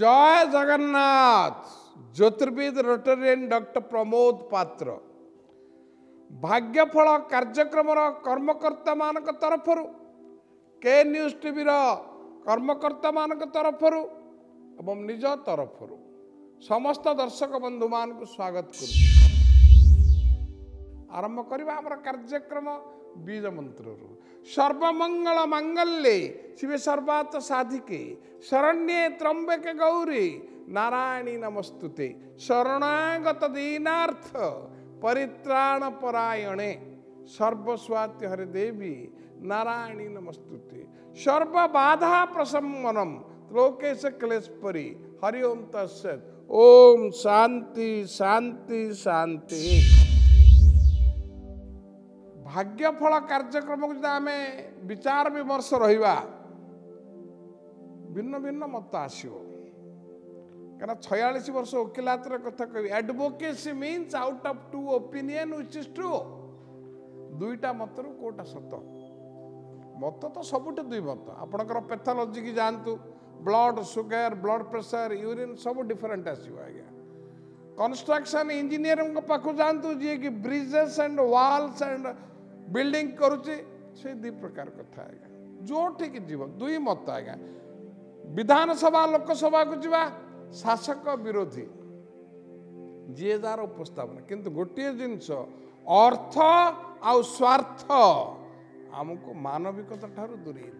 जय जगन्नाथ। ज्योतिर्विद Rotarian doctor Pramod Patra भाग्यफल कार्यक्रम कर्मकर्ता मान तरफ के न्यूज टीवी कर्मकर्ता मान तरफ एवं निज तरफ समस्त दर्शक बंधु मान को स्वागत कर आरंभ करवा हमर कार्यक्रम बीज मंत्र सर्वमंगल मंगल्ये शिवे सर्वार्थ साधिके शरण्ये त्र्यंबके गौरी नारायणी नमस्तुते शरणागत दीनार्थ परित्राण परायणे सर्वस्वाति हरि देवी नारायणी नमस्तुते सर्व बाधा प्रशमनम त्रोकेश क्लेशपरि हरि ओम तत्सत्। ओम शांति शांति शांति। भाग्यफल कार्यक्रम को आम विचार विमर्श रहा भिन्न भिन्न मत आसो क्या 46 वर्ष वकिलात कथा कह advocacy means out of two opinion which is true दुईटा मतर कोटा सत मत तो सबुठ दुई मत आपणकर पैथोलॉजी की जानतु blood sugar blood pressure urine सब डिफरेंट आसो आज्ञा कंस्ट्रक्शन इंजीनियर पाखु जानतु जी कि bridges and walls and building करुचे से दी प्रकार कथा आज्ञा जो ठीक जीव दुई मत आज्ञा विधानसभा लोकसभा को जीवा शासक विरोधी जी तार उपस्थापना किंतु गोटे जिनस अर्थ आउ स्वार्थ आमको मानविकता ठार दूरे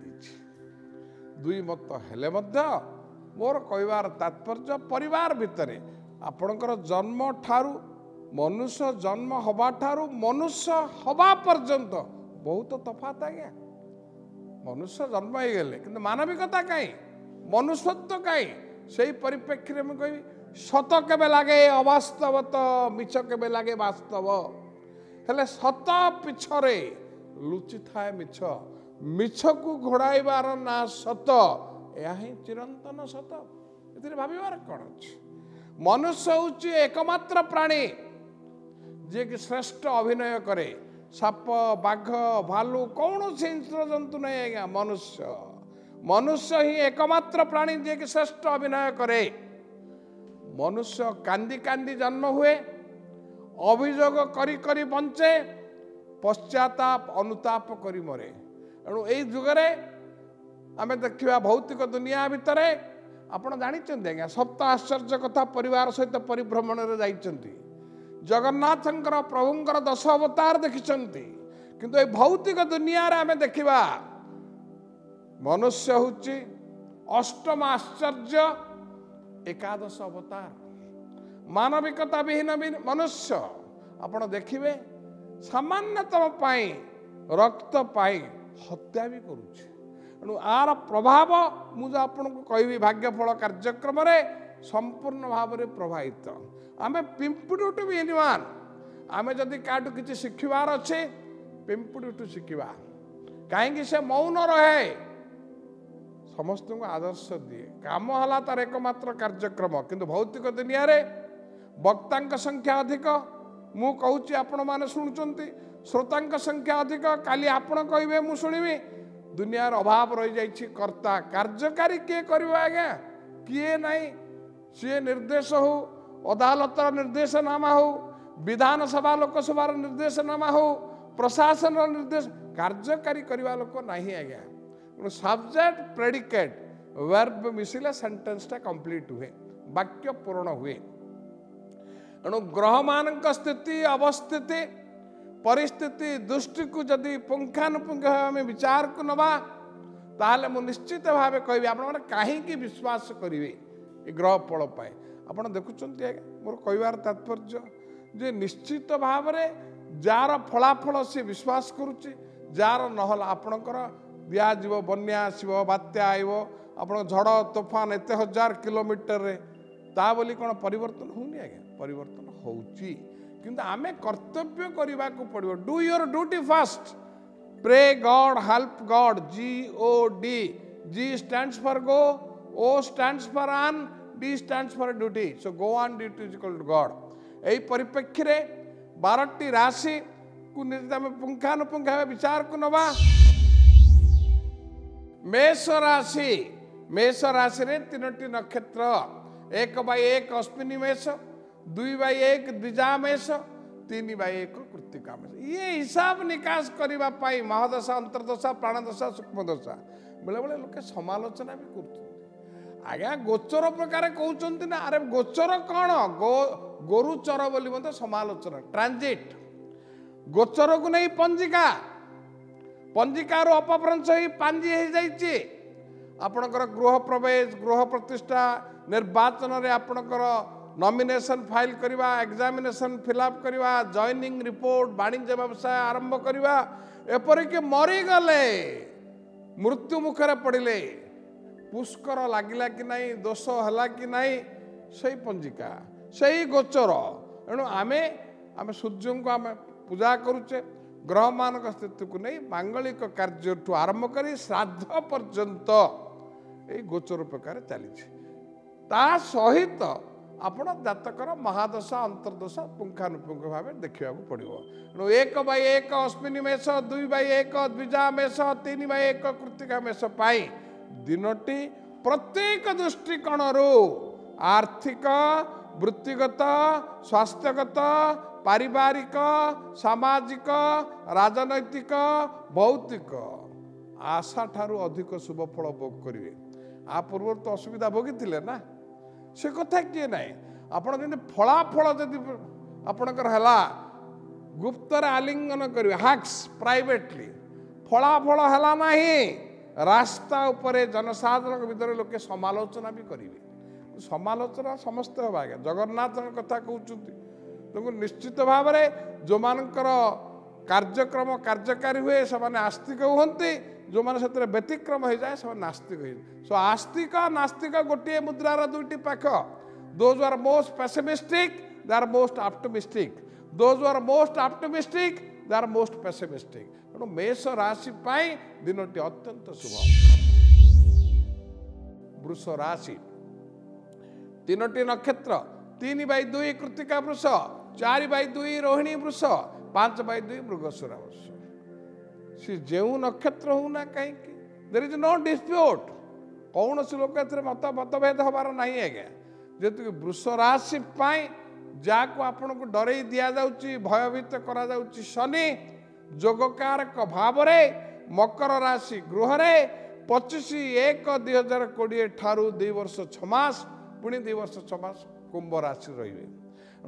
दुई मत हेले मोर कहवार तात्पर्य परिवार भितर आपणकर जन्म ठारू मनुष्य जन्म हवा ठारू मनुष्य हवा पर्यंत बहुत तफात आज्ञा मनुष्य जन्म हो गले कि मानविकता कहीं मनुष्यत्व कहीं से परिप्रेक्षी में कह सत केवे लगे अवास्तव तो मिछ केवे लगे वास्तव हेले सत पिछरे लुचि थाए मिछ मिछ को घोड़ाइबार ना सत या चिरंतन सत ए भावार कौन अच्छे मनुष्य हूँ एकमात्र प्राणी जी कि श्रेष्ठ अभिनय करे साप बाघ भालू कौन से हिंस्र जंतु नहीं आज्ञा मनुष्य मनुष्य ही एकमात्र प्राणी जी कि श्रेष्ठ अभिनय करे मनुष्य कांदी कांदी जन्म हुए अभियोग करी करी बंचे पश्चाताप अनुताप करी मरे एणु ए जुगरे आम देखा भौतिक दुनिया भितर आपण जानी आज्ञा सप्त आश्चर्य कथा परिवार सहित परिभ्रमण रे जाइछंती जगन्नाथंकर प्रभुंकर दश अवतार देखिछंती किंतु ए भौतिक दुनिया रे आम देखिबा मनुष्य होची अष्टम आश्चर्य एकादश अवतार मानविकता विहीन मनुष्य आपण देखिबे सामान्यतम पाई रक्त पाई हत्या भी करुछे एणु आर प्रभाव मुझे आपको कहबी भाग्यफल कार्यक्रम संपूर्ण भाव में प्रभावित आम पिंपुड़ी टू भी एनिवान आम जदि काटू किसी शिखबार अच्छे पिंपुड़ी टू शिखा कहीं से मौन रहे समस्त को आदर्श दिए काम हला तार एकमात्र कार्यक्रम किंतु भौतिक दुनिया रे वक्ता संख्या अधिक मु कहूँ आपण मैंने शुणुंट श्रोता संख्या अधिक काली आपण कहे मु शुणवी दुनियार अभाव रही जाइए कर्ता कार्यकारी किए कर आज्ञा किए नाई सी निर्देश हो अदालत निर्देशनामा हो विधानसभा लोकसभा निर्देशनामा हो प्रशासन निर्देश कार्यकारी करवा लोक नहीं आज्ञा सब्जेक्ट प्रेडिकेट वर्ब मिसिले सेंटेंसटा कंप्लीट हुए वाक्य पूर्ण हुए एणु ग्रह मानक स्थिति अवस्थिति परिस्थिति दृष्टि को जदि पुंखानुपुंख आम विचार को नवा ताले मु निश्चित भाव कह आप कहीं विश्वास करेंगे ग्रह फल पाए आप देखुं मोर कहवार तात्पर्य जे निश्चित भाव में जार फलाफल सी विश्वास करुच्चे जार नहला आपणकर दिज्व बना आसो बात्या आप झड़ तोफान एत हजार किलोमीटर ताली कौन परिवर्तन होनी आज्ञा परिवर्तन होची किंतु आम कर्तव्य करने को पड़ो do your duty fast pray God help God ji O D G stands for go O stands for आन D stands for duty so go on duty is called God यही परिप्रेक्षी में 12टी राशि को पुंखानुपुंख विचार को नवा मेष राशि मेष राशि रे तीनोटी नक्षत्र 1/1 अश्विनी मेष, 2/1 द्विजा मेष, 3/1 कृत्तिका मेष। ये हिसाब निकास करने महादशा अंतर्दशा प्राणदशा सूक्ष्मदशा बेले बेले लोके समालोचना भी कर आज्ञा गोचर प्रकार कहते ना। अरे गोचर कौन गोरुचर बोली मत समालोचना ट्रांजिट गोचर को नहीं पंजिका पंजिकार अपभ्रंश ही पांजी हो जाइए। आपणकर गृह प्रवेश गृह प्रतिष्ठा निर्वाचन रे आपणकर नॉमिनेशन फाइल करवा एग्जामिनेशन फिलअप करवा जॉइनिंग रिपोर्ट वाणिज्य व्यवसाय आरंभ करवा एपरिक मरीगले मृत्यु मुखर पड़िले पुष्कर लगिला कि नहीं दोष है कि नहीं सही पंजिका सही गोचर। एणु आमे आमे सूर्य को आमे पूजा करुचे ग्रह मान स्थित को नहीं मांगलिक कार्य ठू आरंभ कर श्राद्ध पर्यंत ये गोचर प्रकार चली सहित आपण जातकर महादशा अंतर्दशा पुंखानुपुंख भाव देखा पड़ो। 1/1 अश्विनी मेष, 2/1 द्विजा मेष, 3/1 कृत्तिका मेष पाई दिनटी प्रत्येक दृष्टिकोण आर्थिक वृत्तिगत स्वास्थ्यगत पारिवारिक सामाजिक राजनैतिक भौतिक आशा ठारू अधिक शुभ फल भोग करेंगे। आ पूर्व तो असुविधा भोगी थिले ना से कथा किए ना आपड़ी फलाफल जदि आपणकर है गुप्तर आलिंगन करेंगे हाक्स प्राइवेटली फलाफल है ना रास्ता उपरे जनसाधारण भितर लोके समालोचना भी करेंगे। समालोचना समस्त होगा आज्ञा जगन्नाथ कथा कहते तेणु निश्चित भाव में जो मानकर कार्यक्रम कार्यकारी हुए से आस्तिक होती जो मैंने से व्यतिक्रम हो जाए से नास्तिक हो सो आस्तिक नास्तिक गोटे मुद्रार दुईटी पाख। Those are most pessimistic they are most optimistic, those are most optimistic they are most pessimistic. तेणु मेष राशि पाई दिनटी अत्यंत शुभ। वृष राशि तीनोटी नक्षत्र 3/2 कृत्तिका वृष, 4/2 रोहिणी वृष, 5/2 मृगशुरा वृष। सी जो नक्षत्र होना कहीं देर इज नो डिस्प्यूट कौन सी लोक मत मतभेद हमार ना आज्ञा। जेतु वृष राशि जहाँ आपण को डर दि जाऊँगी भयभीत करा जाऊँगी शनि योगकार भाव मकर राशि गृह रे 25/1/2020 ठारू 2 वर्ष 6 मास पुणी 2 वर्ष 6 मास कुंभ राशि रही।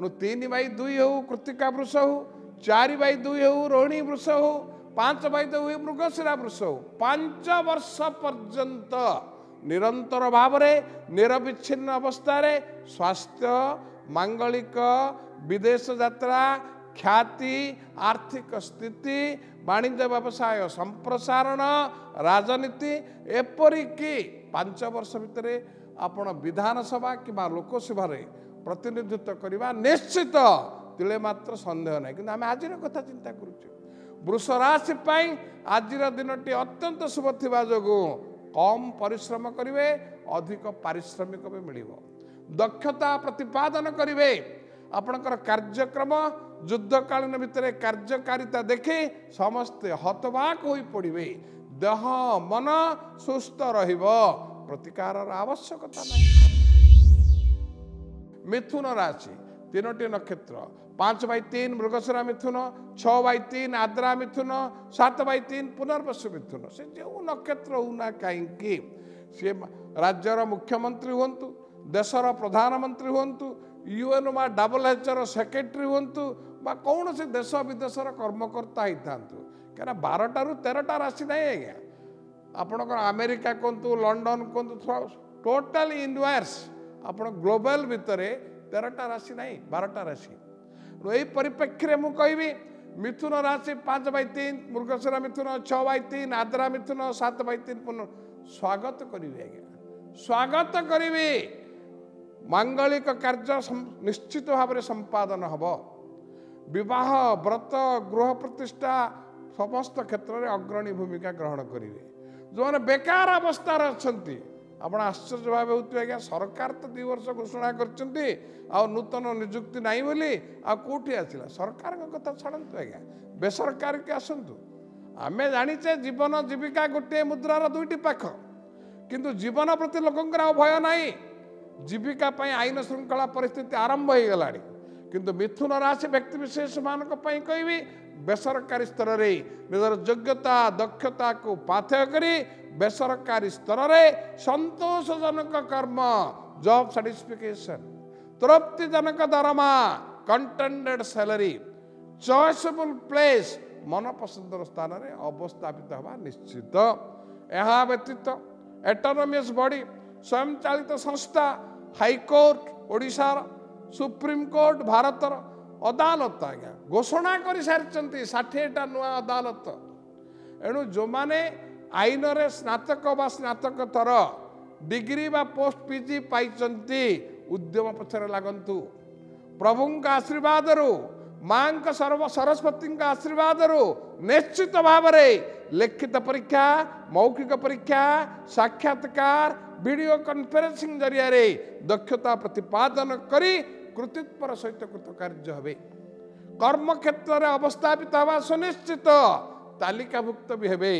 3/2 हो कृत्तिका वृष हो, 4/2 हो रोहिणी वृष हो, 5/2 मृगशिरा वृष हो। 5 वर्ष पर्यंत निरंतर भाव निरविच्छिन्न अवस्था स्वास्थ्य मांगलिक विदेश यात्रा ख्याति आर्थिक स्थिति वाणिज्य व्यवसाय संप्रसारण राजनीति एपरिक 5 वर्ष भीतर आपण विधानसभा कि लोकसभा प्रतिनिधित्व करवा निश्चित तिले मात्र सन्देह ना कि आम आज कथा चिंता करुचे। वृष राशि आज दिनटी अत्यंत शुभ थिबा जोगु कम परिश्रम करेंगे अधिक पारिश्रमिक भी मिल दक्षता प्रतिपादन करेंगे आपणकर कार्यक्रम युद्धकालीन भितर कार्यकारिता देखी समस्ते हतवाक हो पड़े देह मन सुस्थ रहिबो प्रतिकार आवश्यकता नहीं। मिथुन राशि तीनोटी नक्षत्र 5/3 मृगशिरा मिथुन, 6/3 आद्रा मिथुन, 7/3 पुनर्वसु मिथुन। से जो नक्षत्र होना कहीं सी राज्यर मुख्यमंत्री हूँ देशर प्रधानमंत्री हूँ यूएन मा WHO सेक्रेटरी हूँ बा कौन से देश विदेशर कर्मकर्ता ही था क्या 12 रू 13 राशि ना आज्ञा आपणकर अमेरिका कहतु लंडन कहतु टोटाल यूनिवर्स आपण ग्लोबल भितर 13 राशि ना 12 राशि। यही परिप्रेक्षी में कहबी मिथुन राशि 5/3 मृगशिरा मिथुन, 6/3 आद्रा मिथुन, 7/3 पुनः स्वागत करेंगे आज्ञा स्वागत करेंगे। मांगलिक कार्य निश्चित भाव संपादन हम बह व्रत गृह प्रतिष्ठा समस्त क्षेत्र में अग्रणी भूमिका ग्रहण करेंगे। जो मैंने बेकार अवस्था अच्छी आप आश्चर्य भाव होते आज्ञा सरकार तो 2 वर्ष घोषणा कर नूतन निजुक्ति नहीं बोली आउटी आसला सरकार कथा छाड़ू आज्ञा बेसरकार के आसतु आमे जाचे जीवन जीविका गोटे मुद्रार दुईटी पाख किंतु जीवन प्रति लोकंकर आ भय नाही। जीविका आईन श्रृंखला परिस्थिति आरंभ हो गला। किंतु मिथुन राशि व्यक्तिशेष मान कह बेसरकारी स्तर में निजर योग्यता दक्षता को पाथय करी बेसरकारी स्तर में संतोषजनक कर्म जॉब सैटिस्फिकेशन तृप्तिजनक दरमा कंटेंडेड सैलरी चॉइसेबल प्लेस मनपसंद स्थान में अवस्थापित होगा निश्चित। यह व्यतीत एटोनोमियस बॉडी स्वयंचालित संस्था हाईकोर्ट ओडिशा सुप्रीम कोर्ट भारतर अदालत आज घोषणा कर सारी 60टा नुआ अदालत। एणु जो माने आईन रे स्नातक बा स्नातकोत्तर डिग्री बा पोस्ट पीजी पाई उद्यम पक्षर लगंतु। प्रभु आशीर्वाद रु माँ सर्व सरस्वती आशीर्वाद रु निश्चित भाव लिखित परीक्षा मौखिक परीक्षा साक्षात्कार वीडियो कॉन्फ्रेंसिंग जरिया दक्षता प्रतिपादन करी कृतित्वर सहित कृतकार्य हे। कर्म क्षेत्र में अवस्थापित होगा सुनिश्चित तालिकाभुक्त भी हे।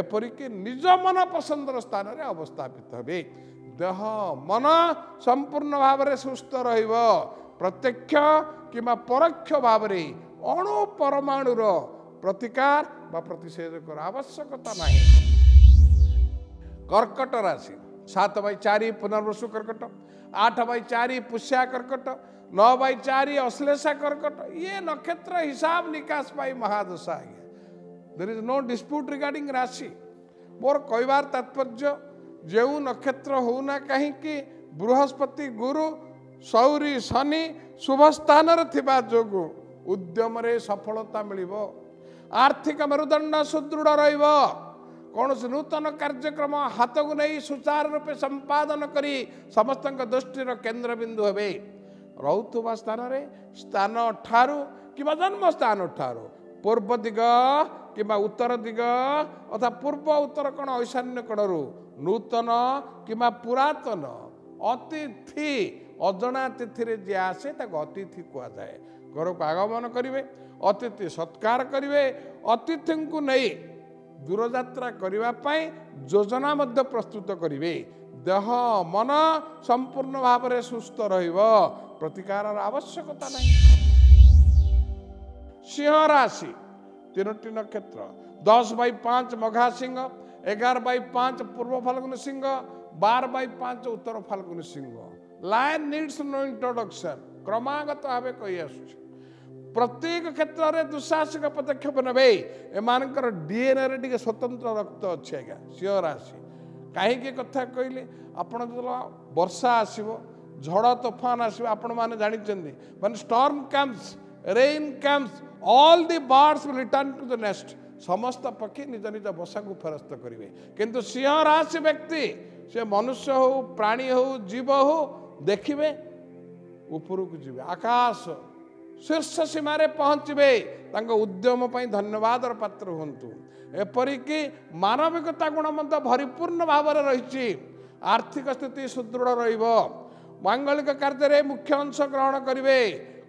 एपरिकी निज मन पसंदर स्थान में अवस्थापित हे। देह मन संपूर्ण भाव सुस्थ रहिब। प्रत्यक्ष किमा परोक्ष भाव अणु परमाणुर प्रतिकार व प्रतिषेधक आवश्यकता नहीं। कर्कट राशि 7/4 पुनर्वसु कर्कट 8/4 पुष्या कर्कट 9/4 अश्लेषा कर्कट ये नक्षत्र हिसाब निकास पाई महादशा है। There is no dispute regarding राशि। मोर कई बार तात्पर्य जो नक्षत्र होना कहीं कि बृहस्पति गुरु सौरी शनि शुभ स्थान जो उद्यम सफलता मिल आर्थिक मेरुदंड सुदृढ़ रोसी नूतन कार्यक्रम हाथ को नहीं सुचारू रूप संपादन करी समस्त दृष्टि केन्द्रबिंदु हे। रोथवा स्थान स्थान ठारू कि जन्म स्थान ठारू पूर्व दिग कि उत्तर दिग अथा पूर्व उत्तर कोण ईशान्य कोण रु नूतन कि पुरातन अतिथि अजना तिथि जी आसे अतिथि कह जाए। घर को आगमन करेंगे अतिथि सत्कार करेंगे अतिथि को नहीं दूर यात्रा करने योजना प्रस्तुत करेंगे। देह मन संपूर्ण भाव में सुस्थ प्रतिकार आवश्यकता नहीं। सिंह राशि 3टी नक्षत्र 10/5 मघा सिंह 11/5 पूर्व फाल्गुन सिंह 12/5 उत्तर फाल्गुन सिंह। लायन नीड्स नो इंट्रोडक्शन क्रमागत भाव कही आस प्रत्येक क्षेत्र में दुस्साहसिक पदक्षेप ने एमानकर डीएनए रे स्वतंत्र रक्त अच्छे आज्ञा सिंह राशि। कहीं कथा कहले आपण जो वर्षा आसो झड़ तोफान आसो आपण मैंने जानी मान storm comes rain comes all the birds will return to the nest समस्त पक्षी निज निज बसा को फेरस्त करेंगे। किंतु सिंह राशि व्यक्ति से मनुष्य हो प्राणी हो जीव हो देखिए ऊपर को जी आकाश शीर्ष सीमार पहुँचे उद्यम पर धन्यवाद पात्र हूँ। एपरिकी मानविकता गुण मत भरिपूर्ण भाव रही आर्थिक स्थिति सुदृढ़ मांगलिक कार्य मुख्य अंश ग्रहण करेंगे।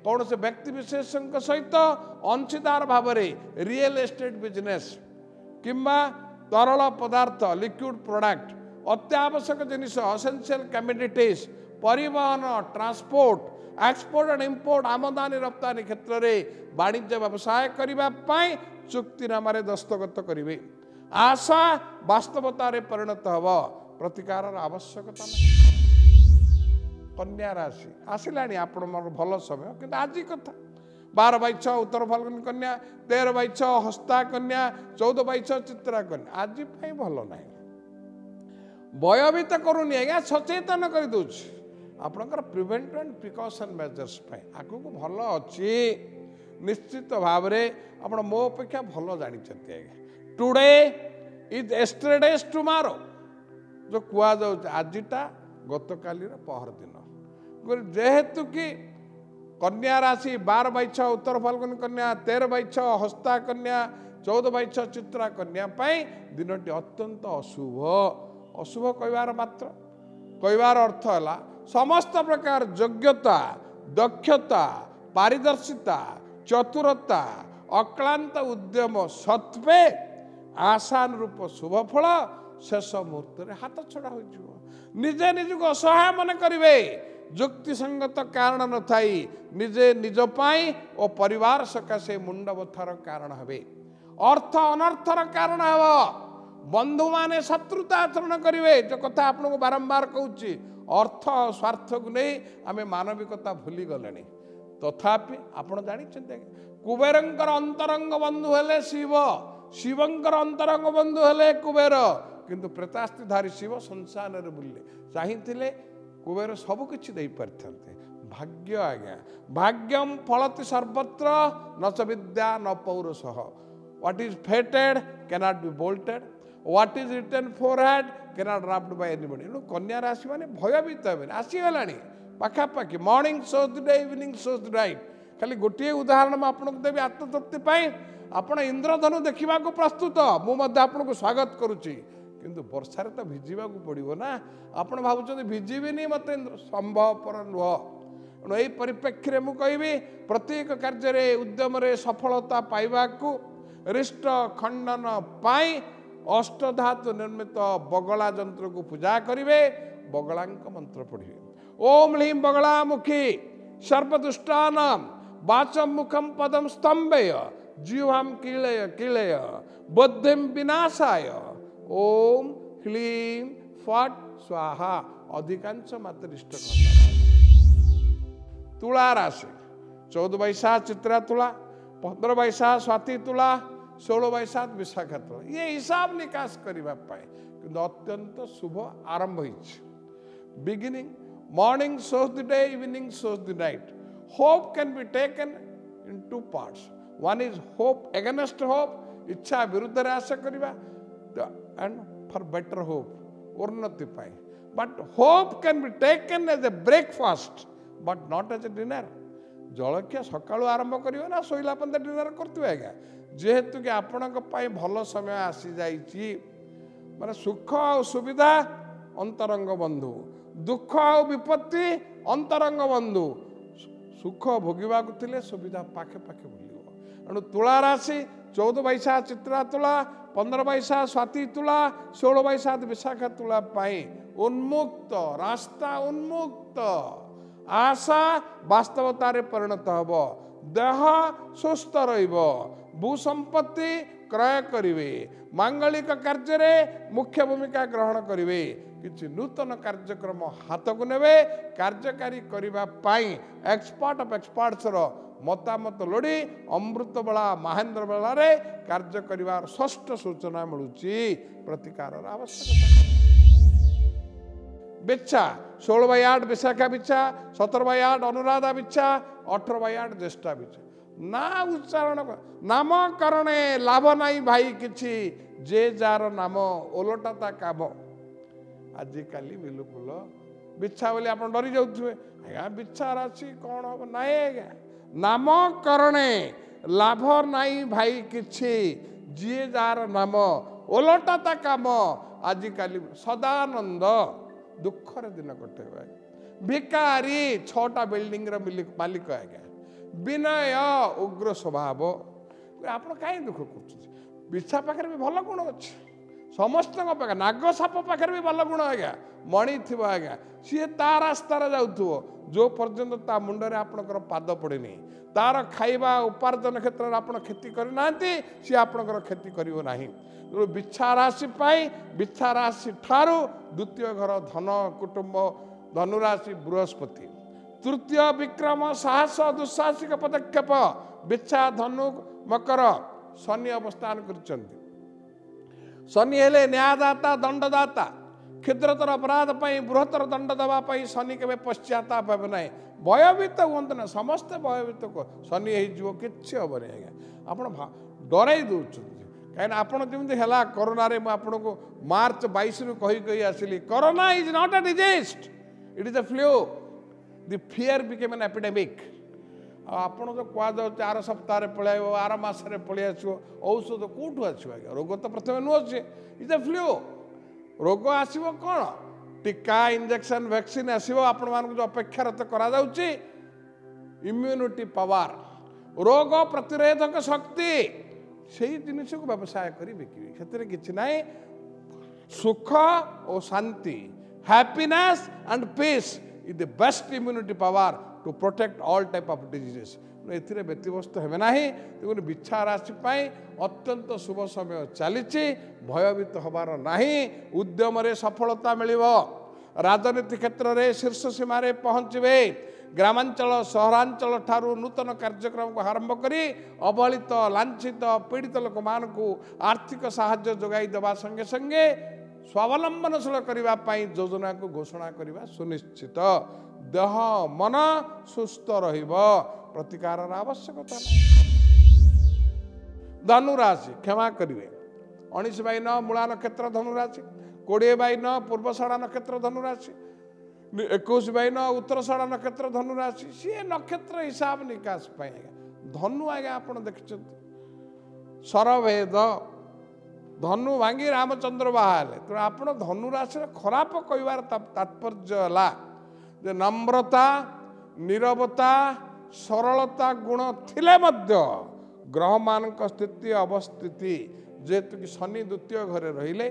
कौन से व्यक्तिशेष सहित अंशीदार भाव रियल एस्टेट बिजनेस किंवा तरल पदार्थ लिक्विड प्रोडक्ट अत्यावश्यक जिनिस एसेंशियल कमोडिटीज परिवहन ट्रांसपोर्ट एक्सपोर्ट एंड इंपोर्ट आमदानी रप्तानी क्षेत्र में वाणिज्य व्यवसाय करने चुक्तिनामा दस्तखत करेंगे। आशा वास्तवता परिणत हम प्रतिकार आवश्यकता कन्या राशि आसला आपण भल समय कि आज कथा 12/6 उत्तर फाल्गुन कन्या 13/6 हस्ता कन्या 14/6 चित्रा कन्या आज भल ना बय भी तो करूनी आज सचेतन कर दौर आपणकर प्रिवेंट एंड प्रिकॉशन मेजर्स आगू भल अच्छी निश्चित भाव में मो अपेक्षा भल जानी आज टुडे इज एस्टरडेज टुमारो जो कहुआ आजिटा गतकाली पहर दिन जेहेतु कि कन्या राशि 12/6 उत्तर फाल्गुन कन्या 13/6 हस्ता कन्या 14/6 चित्रा कन्या दिन अत्यंत अशुभ अशुभ कहार मात्र कहार अर्थ है समस्त प्रकार योग्यता दक्षता पारदर्शिता चतुरता अक्लांत उद्यम सत्वे आसान रूप शुभफल शेष मुहूर्त हाथ छड़ा हो निजे निजुक असहाय मन करेंगे युक्ति संगत कारण न थाई निजे निजपाई और परिवार सकाशे मुंड बथार कारण हे अर्थ अनर्थर कारण हे बंधु माने शत्रुता आचरण करेंगे जो कथा आपको बारंबार कहूँ अर्थ स्वार्थ को नहीं आम मानविकता भूली गले तथापि आपड़ जानी कुबेर अंतरंग बंधु हेले शिव शिवंकर अंतरंग बंधु हेले कुबेर किंतु प्रेतास्तिधारी शिव संसार बुले चाहिए कुबेर सबकिछ दे पारे भाग्य आज्ञा भाग्यम फलति सर्वत्र न च विद्या न पौरसह what is fated cannot be bolted what is written forehand cannot wrapped by anybody कन्या राशि माने भयभीत हेबे आसीगलानी पाखापाखि morning shows the day evening shows the night खाली गोटे उदाहरण मुझे आपको देवी आत्मतृप्ति आपण इंद्रधनु देखा प्रस्तुत मुझे आपको स्वागत करुच्ची किंतु वर्षार तो भिजा पड़ो ना आपड़ भावुं भिजीबी मत संभवपर नुह तेणु यही परिप्रेक्षी में कहबी प्रत्येक कार्य उद्यम सफलता पाइबा रिष्ट खंडन पाई अष्टधातु निर्मित बगला जंत्र को पूजा करेंगे बगला मंत्र पढ़े ओम ह्लीं बगला मुखी सर्वदुष्टानां वाचं मुखं पदं स्तंभय जीवां कीलय कीलय बुद्धिं विनाशाय ओम ह्लीं फट स्वाहा अधिकांश मातृष्ट तुला राशि 14 वैशाख चित्रा तुला 15 वैशाख स्वाति तुला 16 वैशाख विशाखा तुला ये हिसाब निकास करने किंतु अत्यंत शुभ आरंभ होइछ beginning morning shows the day evening shows the night hope can be taken in two parts one is hope against hope इच्छा विरुद्ध आशा करवा and for better hope उन्नति पाए but hope can be taken as a breakfast but not as a dinner जलखिया सकाळु आरंभ करियो ना सोइला पंदा dinner करतुए आज्ञा जेहेतु कि आपनक पाई भलो समय आसी जाईची माने सुख और सुविधा अंतरंग बंधु दुख आ विपत्ति अंतरंग बंधु सुख भोगवा को सुविधा पाखे पाखे भूल तेणु तुला राशि 14 वैशाख चित्रा तुला 15 वैशाख स्वाति तुला 16 वैशाख विशाखा तुला उन्मुक्त रास्ता उन्मुक्त आशा वास्तवतार परिणत हे देह सुस्थ भूसंपत्ति क्रय करेंगे मांगलिक कार्य मुख्य भूमिका ग्रहण करेंगे किसी नूतन कार्यक्रम हाथ को ने कार्यकारी करने एक्सपर्ट अफ एक्सपर्ट्सर मतामत लोड़ी अमृत बेला महेन्द्र बेलारे कार्य कर षष्ठ सूचना मिलूची प्रतिकार आवश्यकता बिच्छा 16/8 विशाखा बिच्छा 17/8 अनुराधा बिच्छा 18/8 ज्येष्ठा बिच्छा ना उच्चारण नामकरण लाभ नाई भाई किसी जे जार नाम ओलटा ता काम आजिकल बिलकुल बिच्छा बोली आप डरी जाए आज्ञा बिच्छा राशि कौन हम ना आज्ञा नामकरण लाभ नाई भाई किसी जी जार नाम ओलटा ता काम आजिकल सदानंद दुखर दिन कटे भिकारी छोटा बिल्डिंग मालिक आज्ञा विनय उग्र स्वभाव आप कहीं दुख कर बिच्छा पाखे भी भल गुण अच्छे समस्त नाग साप पाखे भी भल गुण आज्ञा मणि थी आज्ञा सी ता रास्तार जाऊ जो पर्यंत ता मुंडरे आपणकर पाद पड़े तार खाइबा उपार्जन क्षेत्र में आपड़ खेती करना सी आपणकर खेती करना तेणु बिच्छा राशि पाई बिच्छा राशि ठारू द्वितीय घर धन कुटुंब धनुराशि बृहस्पति तृतीय विक्रम साहस दुस्साहसिक पदक्षेप बिच्छा धनु मकर शनि अवस्थान कर शनि हेले न्यायदाता दंडदाता क्षुद्रतर अपराध पर बृहत्तर दंड देवाई शनि के पश्चाताप हे ना भयभीत हूँ ना समस्ते भयभीत को शनि हो कि हेनी आज्ञा आप डर दूसरी कहीं आपड़ी है कोरोना में आपको मार्च 22 रु कही आसली corona is not a disease it is a flu the fear became an epidemic आपण जो क्या आर सप्ताह पलैब आर मसने पलि आसो औषध कौटू आस रोग तो प्रथम नुहे इज अ फ्लू रोग आस कौन टीका इंजेक्शन वैक्सीन आसो आपण मानक जो अपेक्षारत कर इम्यूनिटी पावर रोग प्रतिरोधक शक्ति से जिनस को व्यवसाय कर बिकबी से किसी ना सुख और शांति, happiness and peace is the best immunity power to protect all type of diseases. एथिरे व्यतीवस्त हेबे नाही। तेणु बिच्छा राशि अत्यंत शुभ समय चलीची, भयभीत होबार नाही। उद्यम रे सफलता मिलिबो, राजनीति क्षेत्र रे शीर्ष सीमा रे पहुँचबे। ग्रामांचल सहरांचल ठारू नूतन कार्यक्रम को आरंभ करी अवहेलित लांछित पीड़ित लोक मानू आर्थिक साहाय्य जोगाई देवा संगे संगे स्वावलंबनशील करने योजना को घोषणा करने सुनिश्चित। देह मन सुस्थ रहिबो, प्रतिकार आवश्यकता। धनुराशि क्षमा करेंगे 19/9 मूला नक्षत्र धनुराशि, 20/9 पूर्वषाढ़ा नक्षत्र धनुराशि, 21/9 उत्तरषाढ़ा नक्षत्र धनुराशि। सी नक्षत्र हिसाब निकास पाएगा धनु आगे आप देखते सरभेद धनु भांगी रामचंद्र बाहर। तेना आप धनुराशि खराब कहार तात्पर्य जे नम्रता नीरवता सरलता गुण थिले मध्य ग्रह मान स्थिति अवस्थिति जेतु कि शनि द्वितीय घरे रहिले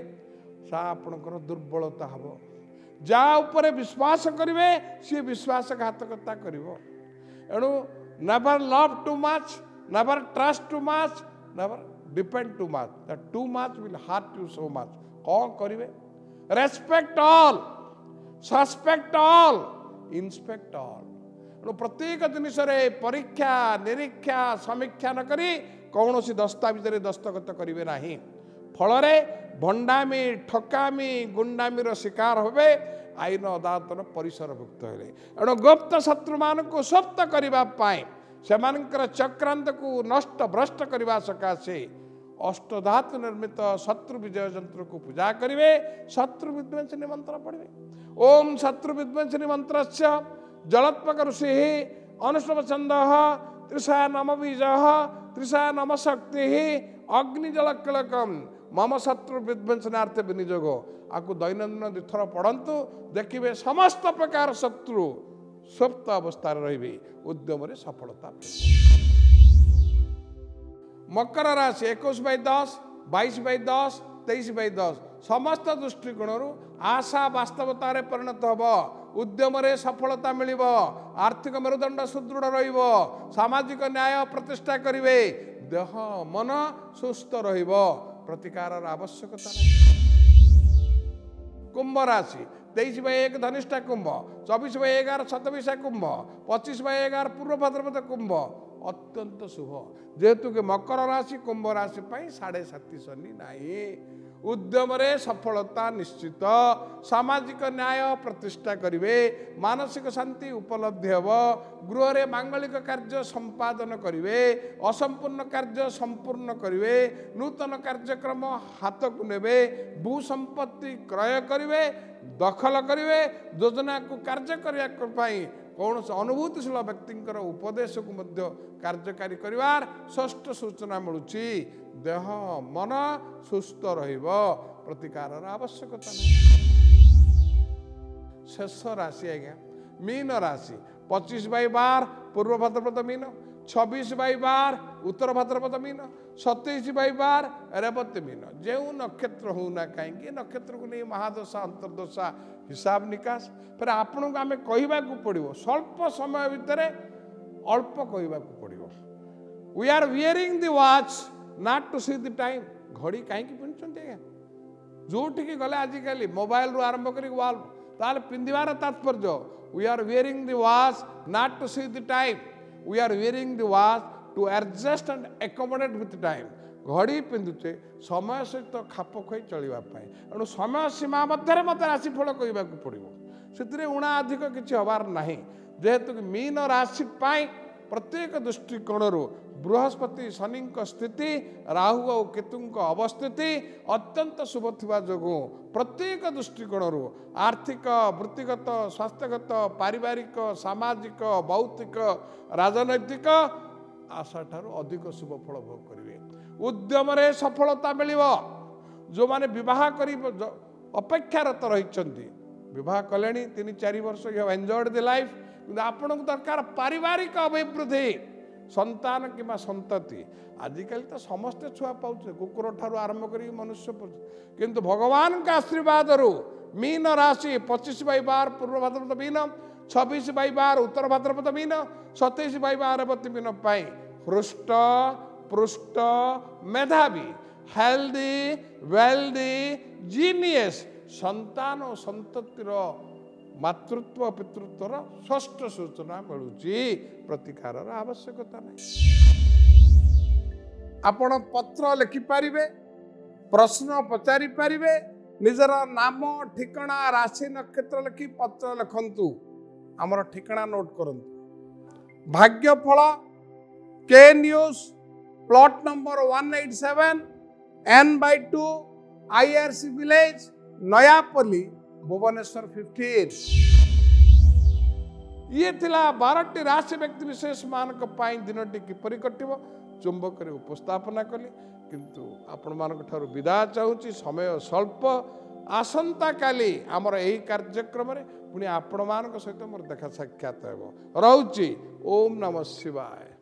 सा आपणकर दुर्बलता हम जा ऊपर विश्वास करेंगे सी विश्वासघातकता करिवो। एणु never love too much, never trust too much, never depend too much. That too much will hurt you so much. कौन करेंगे? Respect all, suspect all, inspect all. प्रत्येक जिनस परीक्षा निरीक्षा समीक्षा न करी कौन सी दस्तावेज दस्तखत करेंगे ना। फल भंडामी ठकामी गुंडामीर शिकार होबे, आईन अदालतर परिसरभुक्त होले। एणु गुप्त शत्रु मानक सप्त करने से चक्रांत को नष्ट भ्रष्ट करने सकाशे अष्टधातु निर्मित शत्रु विजय यंत्र को पूजा करेंगे। शत्रु विध्वंसिनी मंत्र पढ़े ओम शत्रु विध्वंसिनी मंत्रस्य जलत्मक ऋषि अनुष्णव छंद त्रिषा नम बीज त्रिषा नम शक्ति अग्निजल किलकम मम शत्रु विध्वंसनार्थ विनियोग। आपको दैनंदिन दुथर पढ़तु देखिए समस्त प्रकार शत्रु सुप्त अवस्था रही उद्यम सफलता। मकर राशि 21/10 22/10 23/10 समस्त दृष्टिकोण आशा वास्तवता परिणत होब। उद्यम रे सफलता मिलिब, आर्थिक मेरुदंड सुदृढ़ रहिब, सामाजिक न्याय प्रतिष्ठा करिवे। देह मन सुस्थ रहिब, प्रतिकारर आवश्यकता नहीं। कुंभ राशि 23/1 धनिष्ठा कुंभ, 24/11 शतभिषा कुंभ, 25/11 पूर्व भाद्रपद कुंभ। अत्यंत शुभ जेहेतु कि मकर राशि कुंभ राशि पर 7.5 शनि नहीं। उद्यम रे सफलता निश्चित, सामाजिक न्याय प्रतिष्ठा करेंगे, मानसिक शांति उपलब्धि हेब, गृह रे मांगलिक कार्य संपादन करेंगे, असंपूर्ण कार्य संपूर्ण करेंगे, नूतन कार्यक्रम हाथ को नेबे, भू संपत्ति क्रय करेंगे, दखल करेंगे, योजना को कार्य करने कौन अनुभूतिशील व्यक्ति उपदेश को कार्यकारी करिवार षष्ठ सूचना मिलूची। देह मन सुस्थ रहिब, प्रतिकारर आवश्यकता नहीं। शेष राशि आज्ञा मीन राशि 25/12 पूर्व भाद्रपद मीन, 26/12 उत्तर भाद्रपद मीन, 27/12 रेवती मीन। जो नक्षत्र होना कहीं नक्षत्र को नहीं महादशा अंतर्दशा हिसाब निकास फिर आपण को आम कहवाक पड़ो स्वल्प समय भितर अल्प कहवा पड़ो। We are wearing the watch not to see the time. घड़ी कहीं पिंधुंट जोटिक गले आजिकल मोबाइल रु आरंभ कर वाल ताल पिंधार तात्पर्य we are wearing the watch not to see the time. We are wearing the watch to adjust and accommodate with time. घड़ी पिंधुचे समय सहित तो खाप खुआई चलने। एणु समय सीमा मध्य मत राशिफल कहवा पड़ो से उणा अधिक किसी हबार ना। जेहेतु कि मीन राशि प्रत्येक दृष्टिकोण बृहस्पति शनि स्थिति राहु और केतु अवस्थिति अत्यंत शुभ थिबा जोगो प्रत्येक दृष्टिकोण आर्थिक वृत्तिगत स्वास्थ्यगत पारिवारिक सामाजिक भौतिक राजनैतिक आशा ठारू अधिक शुभ फल भोग करेंगे। उद्यम रे सफलता मिलिब। जो माने विवाह करी अपेक्षारत रही विवाह कले 3-4 वर्ष एंजॉयड द लाइफ। आपन को दरकार पारिवारिक अभिवृद्धि संतान किंवा संतति आजिकल तो समस्ते छुआ पाचे कुकुर ठारू आरंभ कर मनुष्य किंतु भगवान का आशीर्वाद रु मीन राशि 25/12 पूर्व भाद्रपद मीन 26/12 उत्तर भाद्रपद मीन 37/12 रेवती मीन पाई हृष्ट पृष्ट मेधावी हेल्दी वेल्दी जीनियस संतान और संततिर मातृत्व पितृत्वर षष्ठ सूचना मिलूची प्रतिकार आवश्यकता नहीं। आपण पत्र लिखिपारे प्रश्न पचारि पारे निजर नाम ठिकना राशि नक्षत्र लिखि पत्र लिखतु आमर ठिकना नोट करूँ भाग्यफल के news plot number 187 N/2 IRC village Nayapalli Bhubaneswar 15। ये थिला 12 राशि व्यक्ति विशेष मान दिन किपर कटो चुंबक उपस्थापना कली किंतु आपण मान विदा चाहूँगी समय स्वल्प आसंता काली आमर यही कार्यक्रम पुणी आपण मान सहित मोर देखा साक्षात हो। ओम नमः शिवाय।